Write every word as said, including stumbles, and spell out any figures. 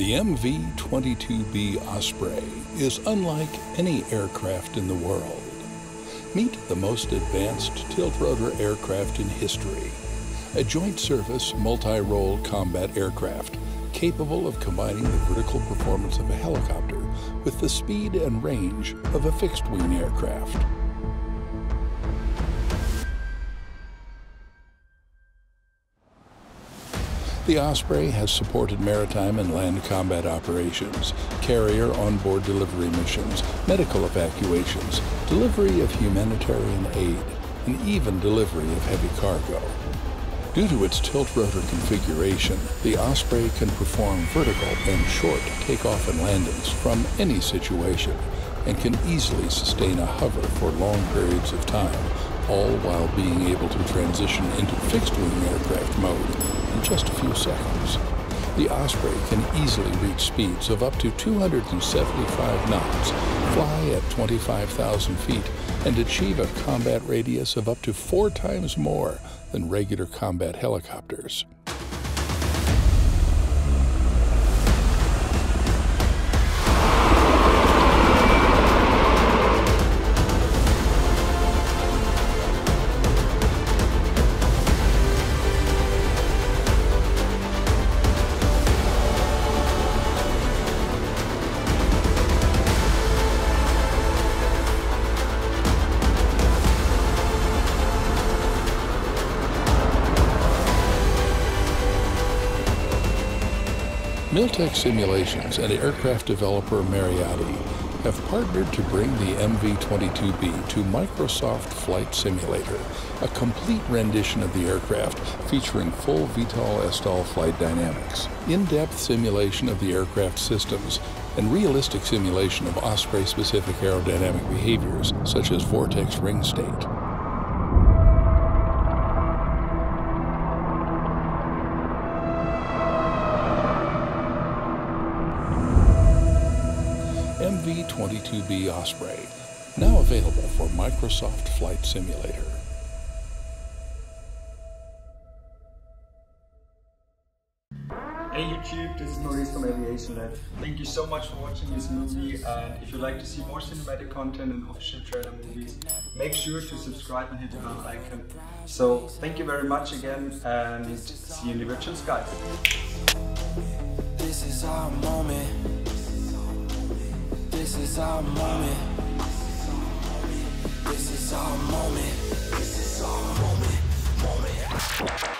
The M V twenty-two B Osprey is unlike any aircraft in the world. Meet the most advanced tiltrotor aircraft in history, a joint-service, multi-role combat aircraft capable of combining the vertical performance of a helicopter with the speed and range of a fixed-wing aircraft. The Osprey has supported maritime and land combat operations, carrier onboard delivery missions, medical evacuations, delivery of humanitarian aid, and even delivery of heavy cargo. Due to its tiltrotor configuration, the Osprey can perform vertical and short takeoff and landings from any situation and can easily sustain a hover for long periods of time, all while being able to transition into fixed-wing aircraft mode in just a few seconds. The Osprey can easily reach speeds of up to two hundred seventy-five knots, fly at twenty-five thousand feet, and achieve a combat radius of up to four times more than regular combat helicopters. Miltech Simulations and aircraft developer Maryadi have partnered to bring the M V twenty-two B to Microsoft Flight Simulator, a complete rendition of the aircraft featuring full V TOL S T O L flight dynamics, in-depth simulation of the aircraft systems, and realistic simulation of Osprey-specific aerodynamic behaviors such as vortex ring state. M V twenty-two B Osprey, now available for Microsoft Flight Simulator. Hey YouTube, this is Maurice from Aviation Lab. Thank you so much for watching this movie, and if you'd like to see more cinematic content and official trailer movies, make sure to subscribe and hit the bell icon. So thank you very much again, and see you in the virtual sky. This is our moment. This is our moment. This is our moment. This is our moment. Moment.